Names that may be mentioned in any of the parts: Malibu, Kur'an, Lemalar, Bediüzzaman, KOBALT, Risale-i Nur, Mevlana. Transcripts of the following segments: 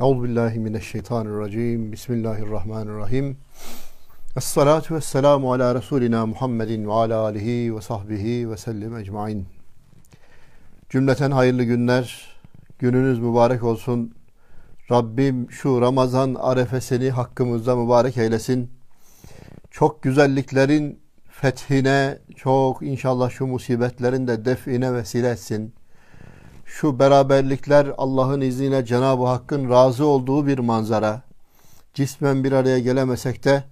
Euzubillahimineşşeytanirracim. Bismillahirrahmanirrahim. Esselatu vesselamu ala Resulina Muhammedin ve ala alihi ve sahbihi ve sellim ecmain. Cümleten hayırlı günler, gününüz mübarek olsun. Rabbim şu Ramazan arefesini hakkımızda mübarek eylesin. Çok güzelliklerin fethine, çok inşallah şu musibetlerin de define vesile etsin. Şu beraberlikler Allah'ın izniyle Cenab-ı Hakk'ın razı olduğu bir manzara. Cismen bir araya gelemesek de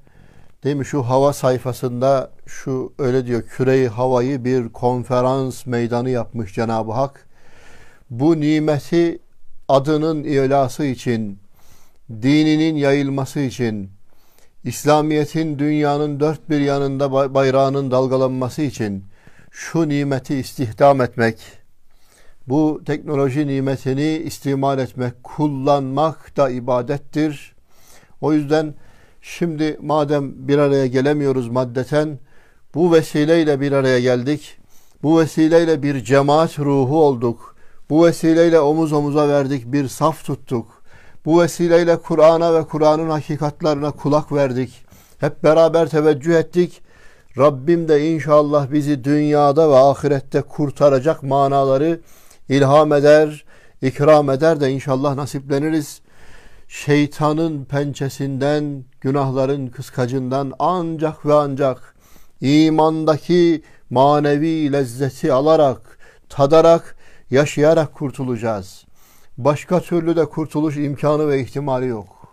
değil mi, şu hava sayfasında şu öyle diyor, küreyi havayı bir konferans meydanı yapmış Cenab-ı Hak. Bu nimeti adının ilası için, dininin yayılması için, İslamiyet'in dünyanın dört bir yanında bayrağının dalgalanması için şu nimeti istihdam etmek, bu teknoloji nimetini istimal etmek, kullanmak da ibadettir. O yüzden şimdi madem bir araya gelemiyoruz maddeten, bu vesileyle bir araya geldik. Bu vesileyle bir cemaat ruhu olduk. Bu vesileyle omuz omuza verdik, bir saf tuttuk. Bu vesileyle Kur'an'a ve Kur'an'ın hakikatlarına kulak verdik. Hep beraber teveccüh ettik. Rabbim de inşallah bizi dünyada ve ahirette kurtaracak manaları İlham eder, ikram eder de inşallah nasipleniriz. Şeytanın pençesinden, günahların kıskacından ancak ve ancak imandaki manevi lezzeti alarak, tadarak, yaşayarak kurtulacağız. Başka türlü de kurtuluş imkanı ve ihtimali yok.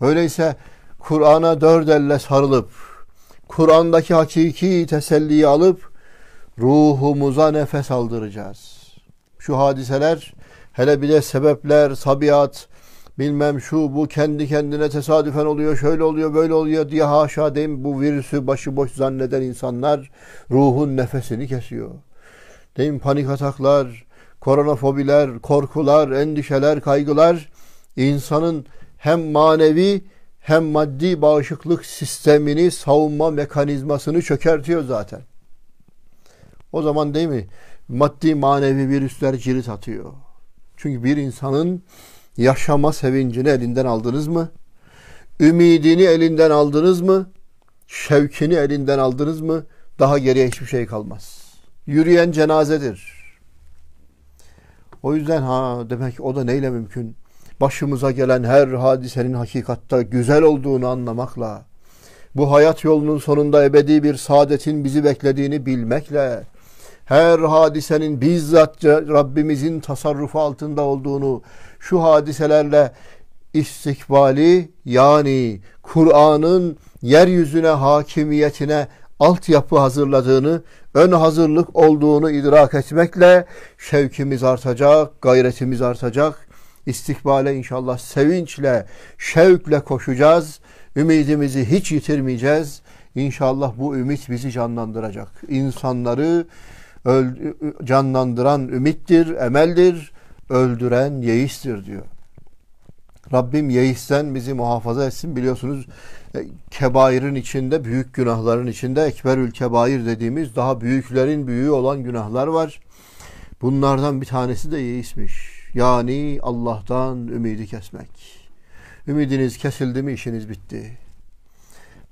Öyleyse Kur'an'a dört elle sarılıp, Kur'an'daki hakiki teselliyi alıp ruhumuza nefes aldıracağız. Şu hadiseler, hele bir de sebepler, tabiat, bilmem şu bu kendi kendine tesadüfen oluyor, şöyle oluyor, böyle oluyor diye haşa deyim bu virüsü başıboş zanneden insanlar ruhun nefesini kesiyor. Deyim panik ataklar, koronafobiler, korkular, endişeler, kaygılar insanın hem manevi hem maddi bağışıklık sistemini, savunma mekanizmasını çökertiyor zaten. O zaman değil mi? Maddi manevi virüsler cirit atıyor. Çünkü bir insanın yaşama sevincini elinden aldınız mı? Ümidini elinden aldınız mı? Şevkini elinden aldınız mı? Daha geriye hiçbir şey kalmaz. Yürüyen cenazedir. O yüzden demek ki o da neyle mümkün? Başımıza gelen her hadisenin hakikatte güzel olduğunu anlamakla, bu hayat yolunun sonunda ebedi bir saadetin bizi beklediğini bilmekle, her hadisenin bizzat Rabbimizin tasarrufu altında olduğunu, şu hadiselerle istikbali, yani Kur'an'ın yeryüzüne hakimiyetine altyapı hazırladığını, ön hazırlık olduğunu idrak etmekle şevkimiz artacak, gayretimiz artacak. İstikbale inşallah sevinçle, şevkle koşacağız. Ümidimizi hiç yitirmeyeceğiz. İnşallah bu ümit bizi canlandıracak. İnsanları canlandıran ümittir, emeldir, öldüren yeistir diyor. Rabbim yeisten bizi muhafaza etsin. Biliyorsunuz kebairin içinde, büyük günahların içinde ekberül kebair dediğimiz daha büyüklerin büyüğü olan günahlar var. Bunlardan bir tanesi de yeismiş. Yani Allah'tan ümidi kesmek. Ümidiniz kesildi mi işiniz bitti.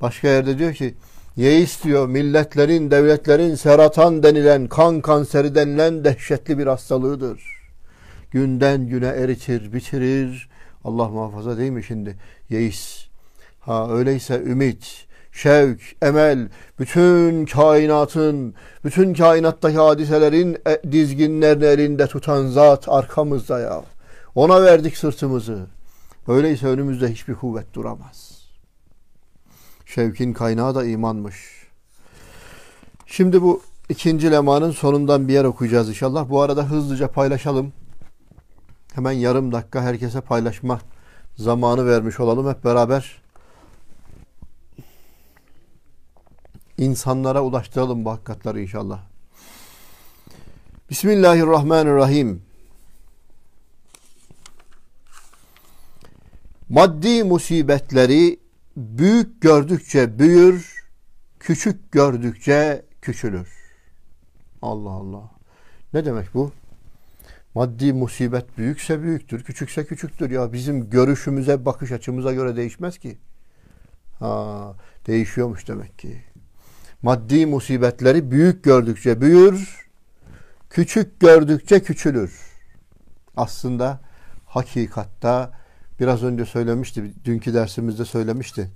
Başka yerde diyor ki, yeis diyor, milletlerin, devletlerin seratan denilen, kan kanseri denilen dehşetli bir hastalığıdır. Günden güne eritir, bitirir. Allah muhafaza değil mi şimdi? Yeis. Öyleyse ümit, şevk, emel, bütün kainatın, bütün kainattaki hadiselerin dizginlerini elinde tutan zat arkamızda ya. Ona verdik sırtımızı. Öyleyse önümüzde hiçbir kuvvet duramaz. Şevkin kaynağı da imanmış. Şimdi bu ikinci lemanın sonundan bir yer okuyacağız inşallah. Bu arada hızlıca paylaşalım. Hemen yarım dakika herkese paylaşma zamanı vermiş olalım hep beraber. İnsanlara ulaştıralım bu hakikatleri inşallah. Bismillahirrahmanirrahim. Maddi musibetleri büyük gördükçe büyür, küçük gördükçe küçülür. Allah Allah. Ne demek bu? Maddi musibet büyükse büyüktür, küçükse küçüktür. Ya bizim görüşümüze, bakış açımıza göre değişmez ki. Ha, değişiyormuş demek ki. Maddi musibetleri büyük gördükçe büyür, küçük gördükçe küçülür. Aslında hakikatta biraz önce söylemişti, dünkü dersimizde söylemişti.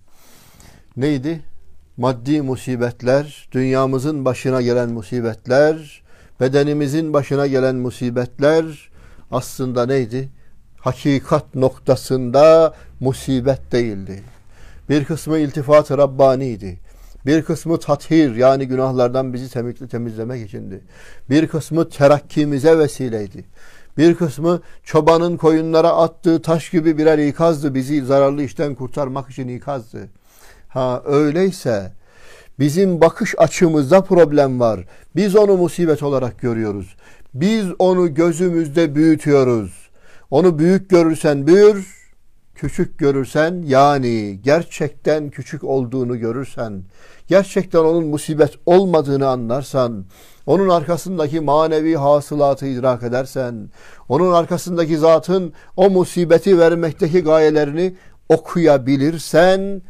Neydi? Maddi musibetler, dünyamızın başına gelen musibetler, bedenimizin başına gelen musibetler aslında neydi? Hakikat noktasında musibet değildi. Bir kısmı iltifat-ı Rabbani'ydi. Bir kısmı tathir, yani günahlardan bizi temizlemek içindi. Bir kısmı terakkimize vesileydi. Bir kısmı çobanın koyunlara attığı taş gibi birer ikazdı. Bizi zararlı işten kurtarmak için ikazdı. Ha, öyleyse bizim bakış açımızda problem var. Biz onu musibet olarak görüyoruz. Biz onu gözümüzde büyütüyoruz. Onu büyük görürsen büyür, küçük görürsen, yani gerçekten küçük olduğunu görürsen, gerçekten onun musibet olmadığını anlarsan, onun arkasındaki manevi hasılatı idrak edersen, onun arkasındaki zatın o musibeti vermekteki gayelerini okuyabilirsen,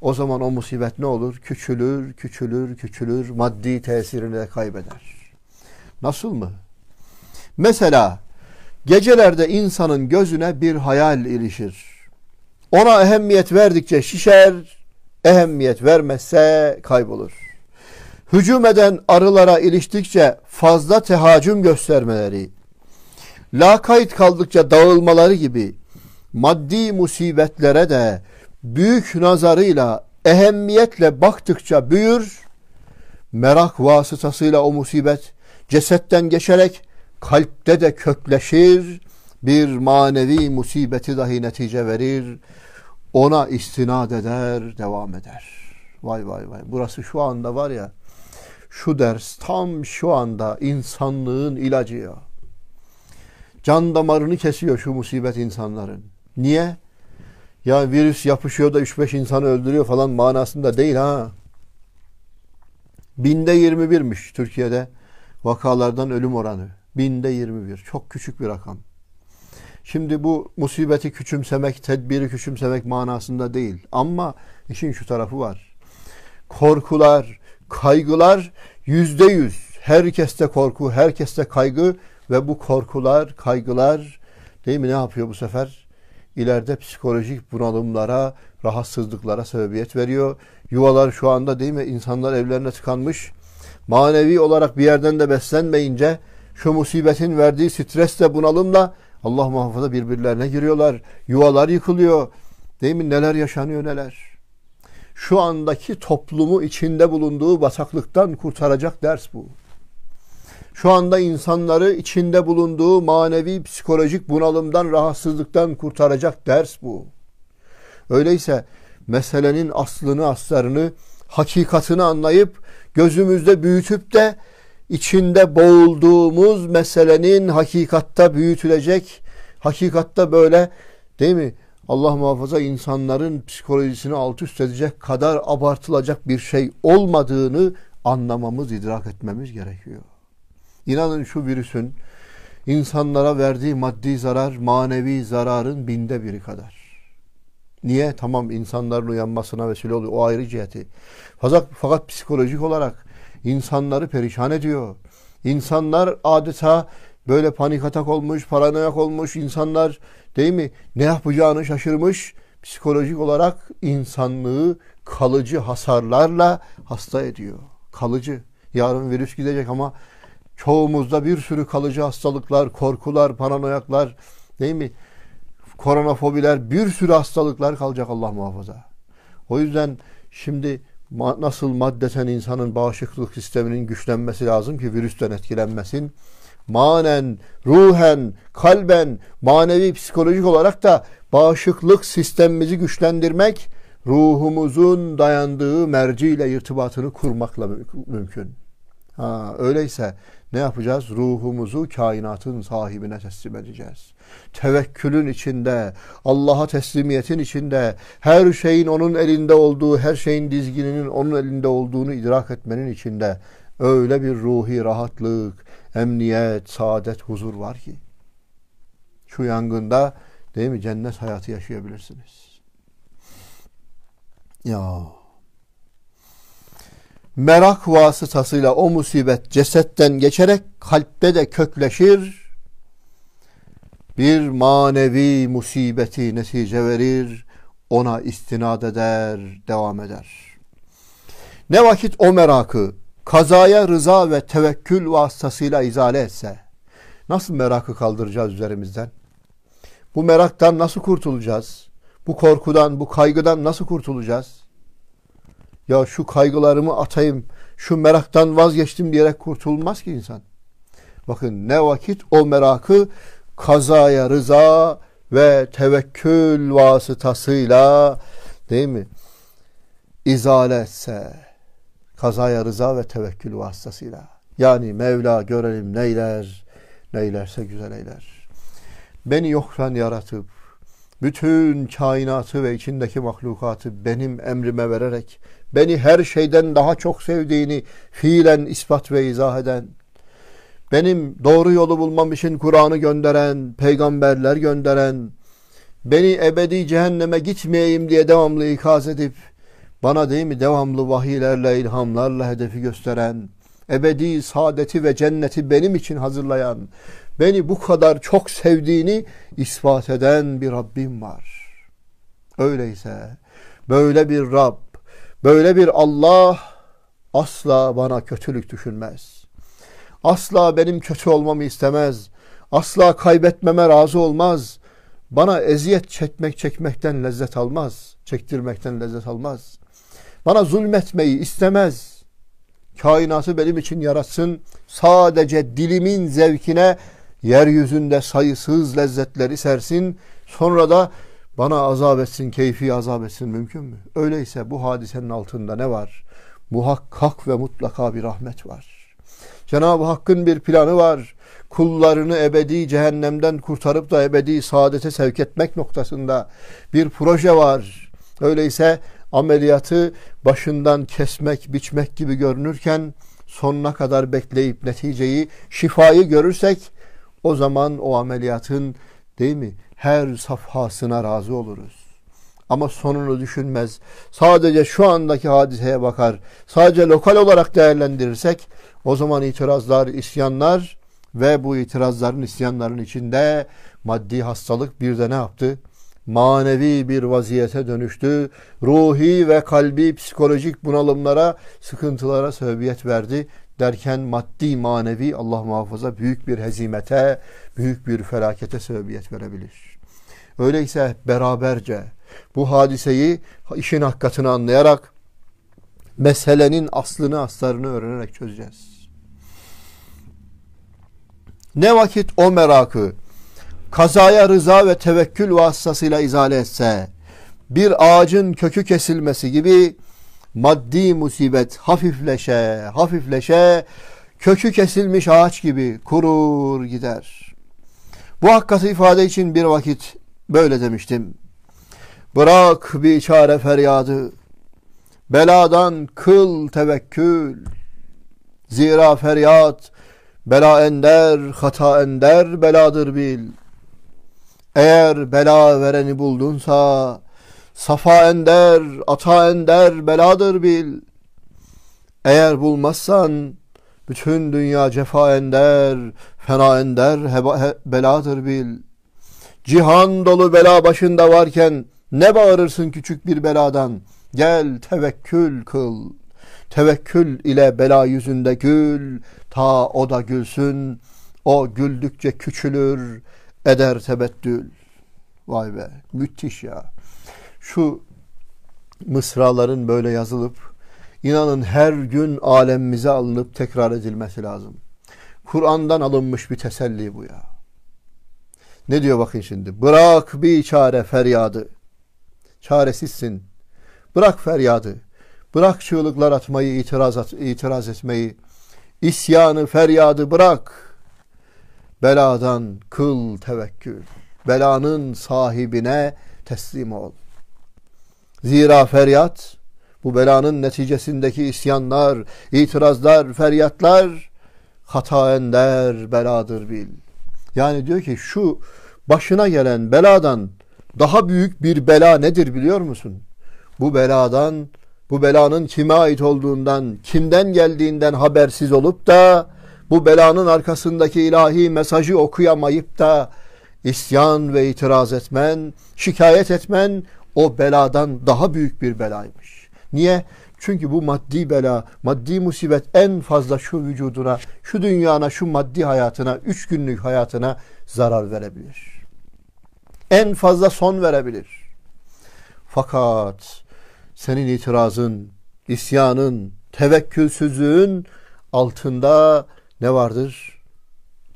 o zaman o musibet ne olur? Küçülür, küçülür, küçülür, maddi tesirini de kaybeder. Nasıl mı? Mesela gecelerde insanın gözüne bir hayal ilişir. Ona ehemmiyet verdikçe şişer, ehemmiyet vermezse kaybolur. Hücum eden arılara iliştikçe fazla tehacüm göstermeleri, lakayt kaldıkça dağılmaları gibi maddi musibetlere de büyük nazarıyla, ehemmiyetle baktıkça büyür, merak vasıtasıyla o musibet cesetten geçerek kalpte de kökleşir, bir manevi musibeti dahi netice verir, ona istinad eder, devam eder. Vay vay vay, burası şu anda var ya, şu ders tam şu anda insanlığın ilacı ya. Can damarını kesiyor şu musibet insanların. Niye? Ya virüs yapışıyor da 3-5 insanı öldürüyor falan manasında değil ha. Binde 21'miş Türkiye'de vakalardan ölüm oranı. Binde 21. Çok küçük bir rakam. Şimdi bu musibeti küçümsemek, tedbiri küçümsemek manasında değil. Ama işin şu tarafı var. Korkular, kaygılar %100. Herkeste korku, herkeste kaygı ve bu korkular, kaygılar değil mi ne yapıyor bu sefer? İleride psikolojik bunalımlara, rahatsızlıklara sebebiyet veriyor. Yuvalar şu anda değil mi? İnsanlar evlerine tıkanmış. Manevi olarak bir yerden de beslenmeyince şu musibetin verdiği stresle, bunalımla Allah muhafaza birbirlerine giriyorlar. Yuvalar yıkılıyor. Değil mi? Neler yaşanıyor neler. Şu andaki toplumu içinde bulunduğu bataklıktan kurtaracak ders bu. Şu anda insanları içinde bulunduğu manevi, psikolojik bunalımdan, rahatsızlıktan kurtaracak ders bu. Öyleyse meselenin aslını, aslarını, hakikatini anlayıp, gözümüzde büyütüp de içinde boğulduğumuz meselenin hakikatta büyütülecek, hakikatta böyle değil mi? Allah muhafaza insanların psikolojisini alt üst edecek kadar abartılacak bir şey olmadığını anlamamız, idrak etmemiz gerekiyor. İnanın şu virüsün insanlara verdiği maddi zarar, manevi zararın 1/1000'i kadar. Niye? Tamam, insanların uyanmasına vesile oluyor. O ayrı ciheti. Fakat psikolojik olarak insanları perişan ediyor. İnsanlar adeta böyle panik atak olmuş, paranoyak olmuş. İnsanlar değil mi? Ne yapacağını şaşırmış. Psikolojik olarak insanlığı kalıcı hasarlarla hasta ediyor. Kalıcı. Yarın virüs gidecek ama çoğumuzda bir sürü kalıcı hastalıklar, korkular, paranoyaklar, değil mi? Koronafobiler, bir sürü hastalıklar kalacak Allah muhafaza. O yüzden şimdi nasıl maddeten insanın bağışıklık sisteminin güçlenmesi lazım ki virüsten etkilenmesin. Manen, ruhen, kalben, manevi, psikolojik olarak da bağışıklık sistemimizi güçlendirmek, ruhumuzun dayandığı merciyle irtibatını kurmakla mümkün. Ha, öyleyse ne yapacağız? Ruhumuzu kainatın sahibine teslim edeceğiz. Tevekkülün içinde, Allah'a teslimiyetin içinde, her şeyin onun elinde olduğu, her şeyin dizgininin onun elinde olduğunu idrak etmenin içinde öyle bir ruhi rahatlık, emniyet, saadet, huzur var ki. şu yangında değil mi cennet hayatı yaşayabilirsiniz. Ya merak vasıtasıyla o musibet cesetten geçerek kalpte de kökleşir. Bir manevi musibeti netice verir, ona istinad eder, devam eder. Ne vakit o merakı kazaya rıza ve tevekkül vasıtasıyla izale etse, nasıl merakı kaldıracağız üzerimizden? Bu meraktan nasıl kurtulacağız? Bu korkudan, bu kaygıdan nasıl kurtulacağız? Ya şu kaygılarımı atayım, şu meraktan vazgeçtim diyerek kurtulmaz ki insan. Bakın ne vakit o merakı kazaya rıza ve tevekkül vasıtasıyla değil mi izale etse, kazaya rıza ve tevekkül vasıtasıyla, yani Mevla görelim neyler, neylerse güzel eyler. Beni yoktan yaratıp bütün kainatı ve içindeki mahlukatı benim emrime vererek beni her şeyden daha çok sevdiğini fiilen ispat ve izah eden, benim doğru yolu bulmam için Kur'an'ı gönderen, peygamberler gönderen, beni ebedi cehenneme gitmeyeyim diye devamlı ikaz edip, bana değil mi devamlı vahiylerle, ilhamlarla hedefi gösteren, ebedi saadeti ve cenneti benim için hazırlayan, beni bu kadar çok sevdiğini ispat eden bir Rabbim var. Öyleyse böyle bir Rab, böyle bir Allah asla bana kötülük düşünmez. Asla benim kötü olmamı istemez. Asla kaybetmeme razı olmaz. Bana eziyet çekmekten lezzet almaz. Çektirmekten lezzet almaz. Bana zulmetmeyi istemez. Kainatı benim için yaratsın. Sadece dilimin zevkine yeryüzünde sayısız lezzetleri sersin. Sonra da bana azap etsin, keyfi azap etsin, mümkün mü? Öyleyse bu hadisenin altında ne var? Muhakkak ve mutlaka bir rahmet var. Cenab-ı Hakk'ın bir planı var. Kullarını ebedi cehennemden kurtarıp da ebedi saadete sevk etmek noktasında bir proje var. Öyleyse ameliyatı başından kesmek, biçmek gibi görünürken sonuna kadar bekleyip neticeyi, şifayı görürsek o zaman o ameliyatın değil mi her safhasına razı oluruz. Ama sonunu düşünmez. Sadece şu andaki hadiseye bakar. Sadece lokal olarak değerlendirirsek o zaman itirazlar, isyanlar ve bu itirazların, isyanların içinde maddi hastalık bir de ne yaptı? Manevi bir vaziyete dönüştü. Ruhi ve kalbi psikolojik bunalımlara, sıkıntılara sebebiyet verdi derken maddi, manevi Allah muhafaza büyük bir hezimete, büyük bir felakete sebebiyet verebilir. Öyleyse beraberce bu hadiseyi işin hakikatini anlayarak, meselenin aslını, aslarını öğrenerek çözeceğiz. Ne vakit o merakı kazaya rıza ve tevekkül vasıtasıyla izale etse, bir ağacın kökü kesilmesi gibi maddi musibet hafifleşe hafifleşe kökü kesilmiş ağaç gibi kurur gider. Bu hakikati ifade için bir vakit böyle demiştim. Bırak bir çare feryadı, beladan kıl tevekkül. Zira feryat bela ender, hata ender beladır bil. Eğer bela vereni buldunsa, safa ender, ata ender beladır bil. Eğer bulmazsan bütün dünya cefa ender, fena ender beladır bil. Cihan dolu bela başında varken ne bağırırsın küçük bir beladan? Gel tevekkül kıl. Tevekkül ile bela yüzünde gül, ta o da gülsün. O güldükçe küçülür, eder tebettül. Vay be, müthiş ya. Şu mısraların böyle yazılıp, inanın her gün alemimize alınıp tekrar edilmesi lazım. Kur'an'dan alınmış bir teselli bu ya. Ne diyor bakın şimdi? Bırak bir çare feryadı. Çaresizsin. Bırak feryadı, bırak çığlıklar atmayı, itiraz etmeyi, isyanı, feryadı bırak. Beladan kıl tevekkül. Belanın sahibine teslim ol. Zira feryat, bu belanın neticesindeki isyanlar, itirazlar, feryatlar hata ender beladır bil. Yani diyor ki şu başına gelen beladan daha büyük bir bela nedir biliyor musun? Bu belanın kime ait olduğundan, kimden geldiğinden habersiz olup da bu belanın arkasındaki ilahi mesajı okuyamayıp da isyan ve itiraz etmen, şikayet etmen o beladan daha büyük bir belaymış. Niye? Çünkü bu maddi bela, maddi musibet en fazla şu vücuduna, şu dünyana, şu maddi hayatına, 3 günlük hayatına zarar verebilir. En fazla son verebilir. Fakat senin itirazın, isyanın, tevekkülsüzlüğün altında ne vardır?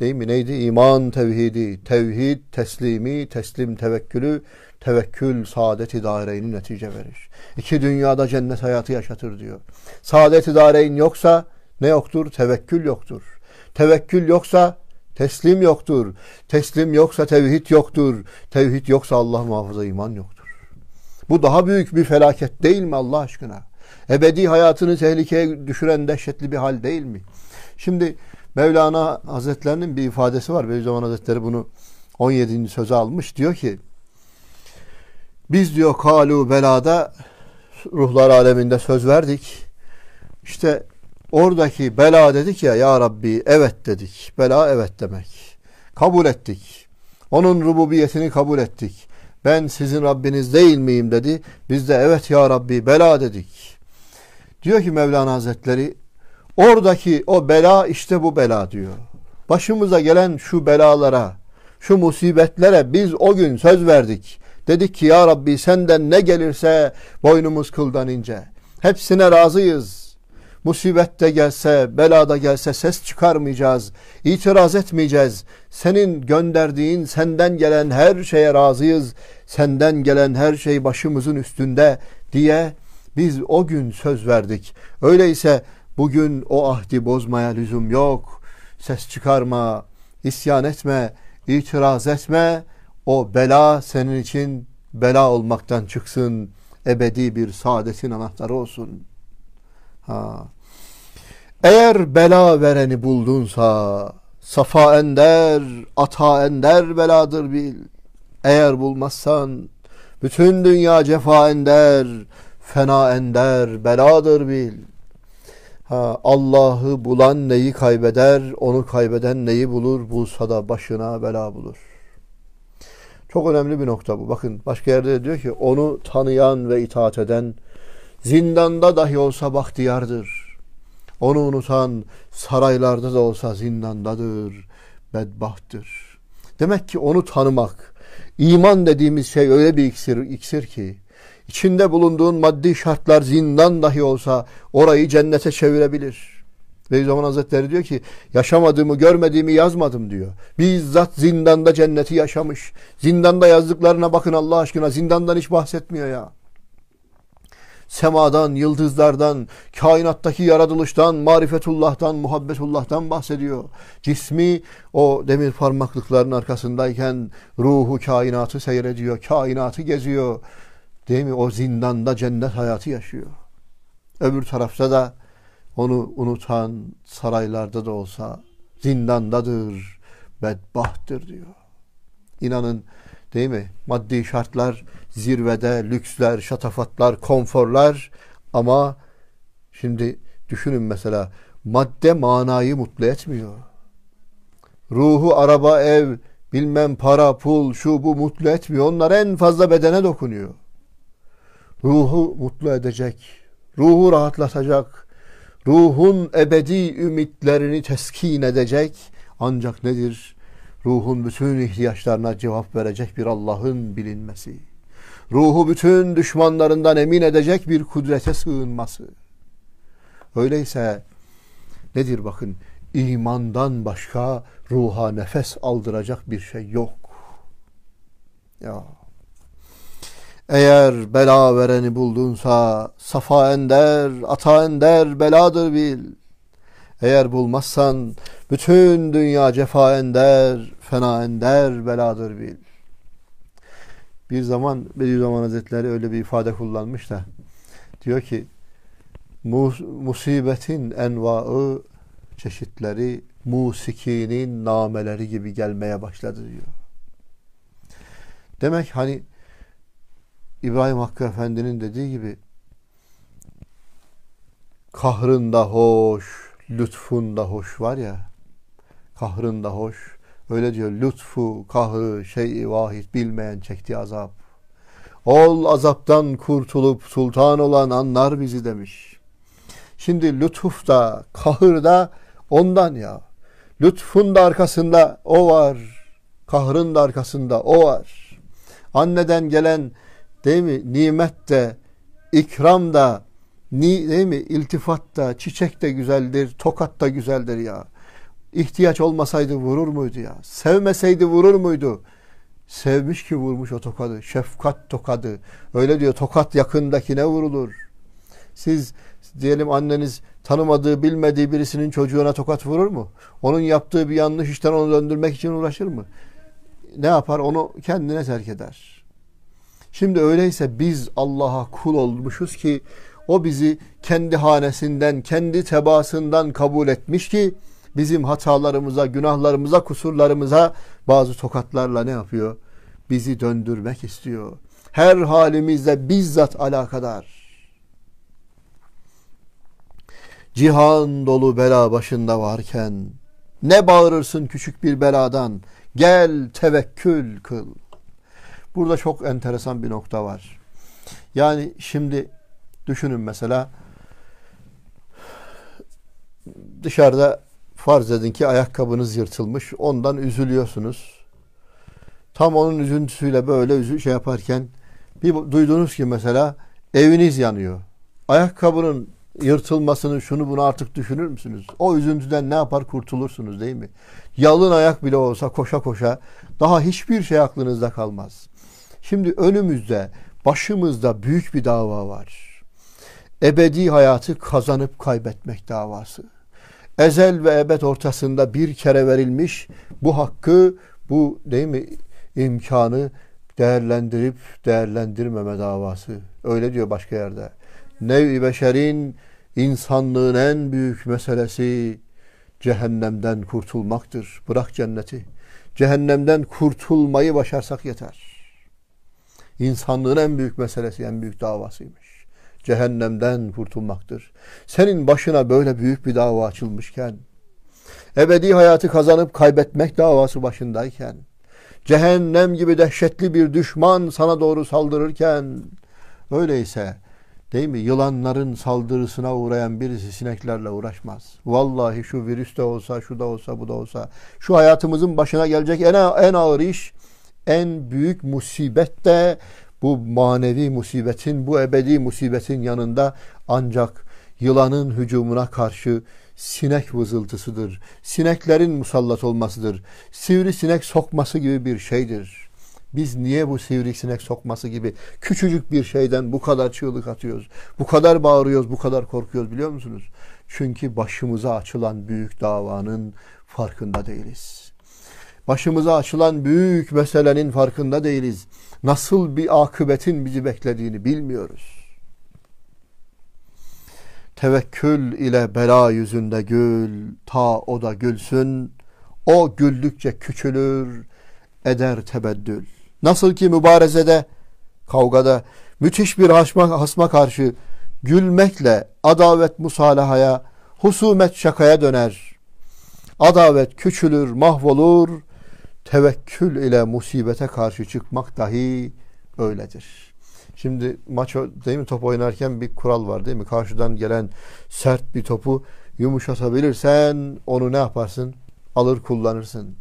Değil mi? Neydi? İman tevhidi, tevhid teslimi, teslim tevekkülü, tevekkül saadet-i daireyni netice verir. 2 dünyada cennet hayatı yaşatır diyor. Saadet-i daireyn yoksa ne yoktur? Tevekkül yoktur. Tevekkül yoksa teslim yoktur. Teslim yoksa tevhid yoktur. Tevhid yoksa Allah muhafaza iman yoktur. Bu daha büyük bir felaket değil mi Allah aşkına? Ebedi hayatını tehlikeye düşüren dehşetli bir hal değil mi? Şimdi Mevlana Hazretlerinin bir ifadesi var. Bediüzzaman Hazretleri bunu 17. söze almış. Diyor ki, biz diyor kalu belada, ruhlar aleminde söz verdik. İşte oradaki bela dedik ya, ya Rabbi evet dedik. Bela evet demek. Kabul ettik. Onun rububiyetini kabul ettik. Ben sizin Rabbiniz değil miyim dedi. Biz de evet ya Rabbi bela dedik. Diyor ki Mevlana Hazretleri, oradaki o bela işte bu bela diyor. Başımıza gelen şu belalara, şu musibetlere biz o gün söz verdik. Dedik ki ya Rabbi senden ne gelirse boynumuz kıldan ince. Hepsine razıyız. Musibet de gelse, bela da gelse ses çıkarmayacağız. İtiraz etmeyeceğiz. Senin gönderdiğin, senden gelen her şeye razıyız. Senden gelen her şey başımızın üstünde diye biz o gün söz verdik. Öyleyse bugün o ahdi bozmaya lüzum yok. Ses çıkarma, isyan etme, itiraz etme. O bela senin için bela olmaktan çıksın. Ebedi bir saadetin anahtarı olsun. Eğer bela vereni buldunsa, safa ender, ata ender beladır bil. Eğer bulmazsan, bütün dünya cefa ender, fena ender beladır bil. Allah'ı bulan neyi kaybeder, onu kaybeden neyi bulur, bulsa da başına bela bulur. Çok önemli bir nokta bu. Bakın başka yerde diyor ki, onu tanıyan ve itaat eden zindanda dahi olsa bahtiyardır. Onu unutan saraylarda da olsa zindandadır, bedbahttır. Demek ki onu tanımak, iman dediğimiz şey öyle bir iksir ki, İçinde bulunduğun maddi şartlar zindan dahi olsa orayı cennete çevirebilir. Bediüzzaman Hazretleri diyor ki, yaşamadığımı, görmediğimi yazmadım diyor. Bizzat zindanda cenneti yaşamış. Zindanda yazdıklarına bakın Allah aşkına. Zindandan hiç bahsetmiyor ya. Semadan, yıldızlardan, kainattaki yaratılıştan, marifetullah'tan, muhabbetullah'tan bahsediyor. Cismi o demir parmaklıkların arkasındayken ruhu kainatı seyrediyor, kainatı geziyor. Değil mi? O zindanda cennet hayatı yaşıyor. Öbür tarafta da onu unutan saraylarda da olsa zindandadır, bedbahttır diyor. İnanın değil mi? Maddi şartlar zirvede, lüksler, şatafatlar, konforlar, ama şimdi düşünün mesela madde manayı mutlu etmiyor. Ruhu araba, ev, bilmem para, pul, şu bu mutlu etmiyor. Onlar en fazla bedene dokunuyor. Ruhu mutlu edecek, ruhu rahatlatacak, ruhun ebedi ümitlerini teskin edecek ancak nedir? Ruhun bütün ihtiyaçlarına cevap verecek bir Allah'ın bilinmesi. Ruhu bütün düşmanlarından emin edecek bir kudrete sığınması. Öyleyse nedir bakın, imandan başka ruha nefes aldıracak bir şey yok. Ya. Eğer bela vereni buldunsa, safa ender, ata ender beladır bil. Eğer bulmazsan, bütün dünya cefa ender, fena ender beladır bil. Bir zaman Bediüzzaman Hazretleri öyle bir ifade kullanmış da, diyor ki, musibetin envaı, çeşitleri, musikinin nameleri gibi gelmeye başladı diyor. Demek hani İbrahim Hakkı Efendi'nin dediği gibi kahrında hoş, lütfunda hoş var ya, kahrında hoş. Öyle diyor, lütfu, kahrı, şey-i vahid bilmeyen çektiği azap. Ol azaptan kurtulup sultan olan anlar bizi demiş. Şimdi lütuf da, kahır da ondan ya. Lütfun da arkasında o var. Kahrın da arkasında o var. Anneden gelen değil mi nimet de, ikram da, değil mi iltifat da, çiçek de güzeldir, tokat da güzeldir ya. İhtiyaç olmasaydı vurur muydu ya? Sevmeseydi vurur muydu? Sevmiş ki vurmuş o tokadı. Şefkat tokadı. Öyle diyor, tokat yakındakine vurulur. Siz diyelim anneniz tanımadığı, bilmediği birisinin çocuğuna tokat vurur mu? Onun yaptığı bir yanlış işten onu döndürmek için uğraşır mı? Ne yapar? Onu kendine terk eder. Şimdi öyleyse biz Allah'a kul olmuşuz ki o bizi kendi hanesinden, kendi tebaasından kabul etmiş ki bizim hatalarımıza, günahlarımıza, kusurlarımıza bazı tokatlarla ne yapıyor? Bizi döndürmek istiyor. Her halimizle bizzat alakadar. Cihan dolu bela başında varken ne bağırırsın küçük bir beladan? Gel tevekkül kıl. Burada çok enteresan bir nokta var. Yani şimdi düşünün mesela dışarıda farz edin ki ayakkabınız yırtılmış. Ondan üzülüyorsunuz. Tam onun üzüntüsüyle böyle şey yaparken bir duydunuz ki mesela eviniz yanıyor. Ayakkabının yırtılmasını, şunu bunu artık düşünür müsünüz? O üzüntüden ne yapar? Kurtulursunuz değil mi? Yalın ayak bile olsa koşa koşa daha hiçbir şey aklınızda kalmaz. Şimdi önümüzde, başımızda büyük bir dava var. Ebedi hayatı kazanıp kaybetmek davası. Ezel ve ebed ortasında bir kere verilmiş bu hakkı, bu değil mi imkanı değerlendirip değerlendirmeme davası. Öyle diyor başka yerde. Nev-i beşerin, insanlığın en büyük meselesi cehennemden kurtulmaktır. Bırak cenneti. Cehennemden kurtulmayı başarsak yeter. İnsanlığın en büyük meselesi, en büyük davasıymış. Cehennemden kurtulmaktır. Senin başına böyle büyük bir dava açılmışken, ebedi hayatı kazanıp kaybetmek davası başındayken, cehennem gibi dehşetli bir düşman sana doğru saldırırken, öyleyse değil mi yılanların saldırısına uğrayan birisi sineklerle uğraşmaz. Vallahi şu virüs de olsa, şu da olsa, bu da olsa, şu hayatımızın başına gelecek en ağır iş, en büyük musibet de bu manevi musibetin, bu ebedi musibetin yanında ancak yılanın hücumuna karşı sinek vızıltısıdır. Sineklerin musallat olmasıdır. Sivrisinek sokması gibi bir şeydir. Biz niye bu sivrisinek sokması gibi küçücük bir şeyden bu kadar çığlık atıyoruz, bu kadar bağırıyoruz, bu kadar korkuyoruz biliyor musunuz? Çünkü başımıza açılan büyük davanın farkında değiliz. Başımıza açılan büyük meselenin farkında değiliz. Nasıl bir akıbetin bizi beklediğini bilmiyoruz. Tevekkül ile bela yüzünde gül, ta o da gülsün. O güldükçe küçülür, eder tebeddül. Nasıl ki mübarezede, kavgada müthiş bir hasma karşı gülmekle adavet musalahaya, husumet şakaya döner. Adavet küçülür, mahvolur. Tevekkül ile musibete karşı çıkmak dahi öyledir. Şimdi maç değil mi, top oynarken bir kural var değil mi? Karşıdan gelen sert bir topu yumuşatabilirsen onu ne yaparsın? Alır kullanırsın.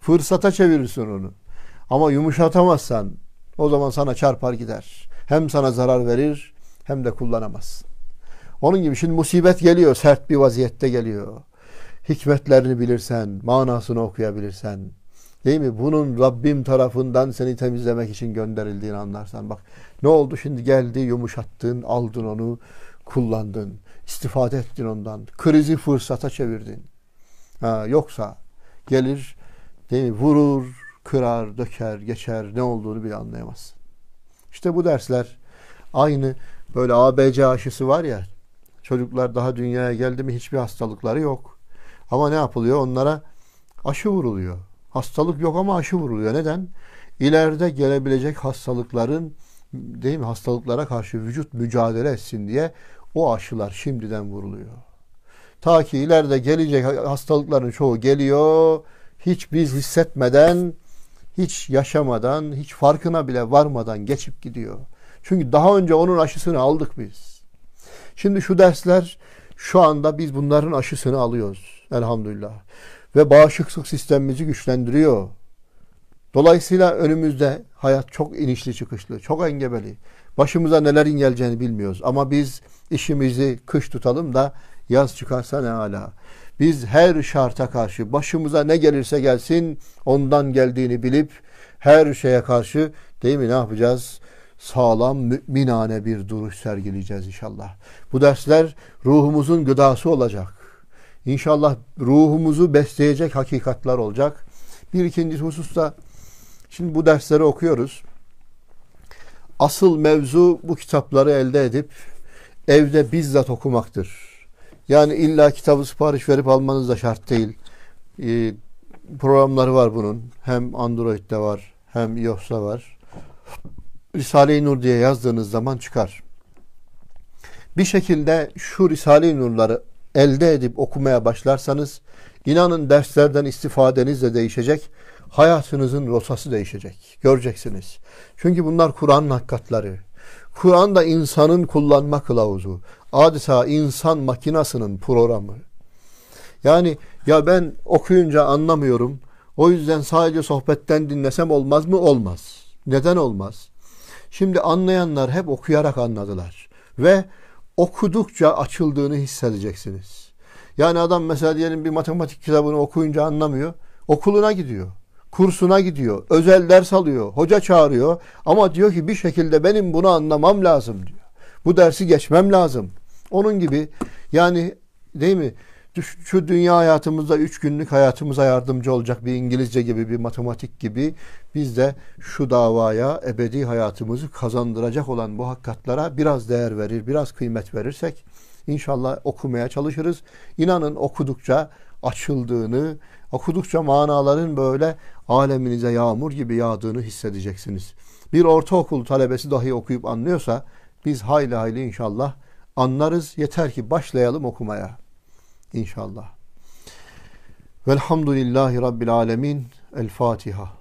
Fırsata çevirirsin onu. Ama yumuşatamazsan o zaman sana çarpar gider. Hem sana zarar verir hem de kullanamazsın. Onun gibi şimdi musibet geliyor, sert bir vaziyette geliyor. Hikmetlerini bilirsen, manasını okuyabilirsen, değil mi? Bunun Rabbim tarafından seni temizlemek için gönderildiğini anlarsan, bak ne oldu şimdi, geldi yumuşattın, aldın onu, kullandın, istifade ettin ondan, krizi fırsata çevirdin. Yoksa gelir, değil mi? Vurur, kırar, döker, geçer, ne olduğunu bile anlayamazsın. İşte bu dersler aynı böyle ABC aşısı var ya, çocuklar daha dünyaya geldi mi hiçbir hastalıkları yok. Ama ne yapılıyor? Onlara aşı vuruluyor. Hastalık yok ama aşı vuruluyor. Neden? ileride gelebilecek hastalıkların, değil mi, hastalıklara karşı vücut mücadele etsin diye o aşılar şimdiden vuruluyor. Ta ki ileride gelecek hastalıkların çoğu geliyor, hiç biz hissetmeden, hiç yaşamadan, hiç farkına bile varmadan geçip gidiyor. Çünkü daha önce onun aşısını aldık biz. Şimdi şu dersler, şu anda biz bunların aşısını alıyoruz elhamdülillah. Ve bağışıklık sistemimizi güçlendiriyor. Dolayısıyla önümüzde hayat çok inişli çıkışlı, çok engebeli. Başımıza nelerin geleceğini bilmiyoruz. Ama biz işimizi kış tutalım da yaz çıkarsa ne ala. Biz her şarta karşı başımıza ne gelirse gelsin ondan geldiğini bilip her şeye karşı, değil mi, ne yapacağız? Sağlam, müminane bir duruş sergileyeceğiz inşallah. Bu dersler ruhumuzun gıdası olacak. İnşallah ruhumuzu besleyecek hakikatler olacak. Bir ikinci hususta, şimdi bu dersleri okuyoruz. Asıl mevzu bu kitapları elde edip evde bizzat okumaktır. Yani illa kitabı sipariş verip almanız da şart değil. Programları var bunun. Hem Android'de var, hem iOS'ta var. Risale-i Nur diye yazdığınız zaman çıkar. Bir şekilde şu Risale-i Nur'ları elde edip okumaya başlarsanız inanın derslerden istifadeniz de değişecek. Hayatınızın rotası değişecek. Göreceksiniz. Çünkü bunlar Kur'an'ın hakikatleri. Kur'an da insanın kullanma kılavuzu. Adeta insan makinasının programı. Yani ya ben okuyunca anlamıyorum, o yüzden sadece sohbetten dinlesem olmaz mı? Olmaz. Neden olmaz? Şimdi anlayanlar hep okuyarak anladılar. Ve okudukça açıldığını hissedeceksiniz. Yani adam mesela diyelim bir matematik kitabını okuyunca anlamıyor. Okuluna gidiyor. Kursuna gidiyor. Özel ders alıyor. Hoca çağırıyor. Ama diyor ki bir şekilde benim bunu anlamam lazım diyor. Bu dersi geçmem lazım. Onun gibi yani, değil mi? Şu dünya hayatımızda 3 günlük hayatımıza yardımcı olacak bir İngilizce gibi, bir matematik gibi biz de şu davaya, ebedi hayatımızı kazandıracak olan bu hakikatlara biraz değer verir, biraz kıymet verirsek inşallah okumaya çalışırız. İnanın okudukça açıldığını, okudukça manaların böyle aleminize yağmur gibi yağdığını hissedeceksiniz. Bir ortaokul talebesi dahi okuyup anlıyorsa biz hayli hayli inşallah anlarız. Yeter ki başlayalım okumaya. İnşallah. Velhamdülillahi Rabbil Alemin. El Fatiha.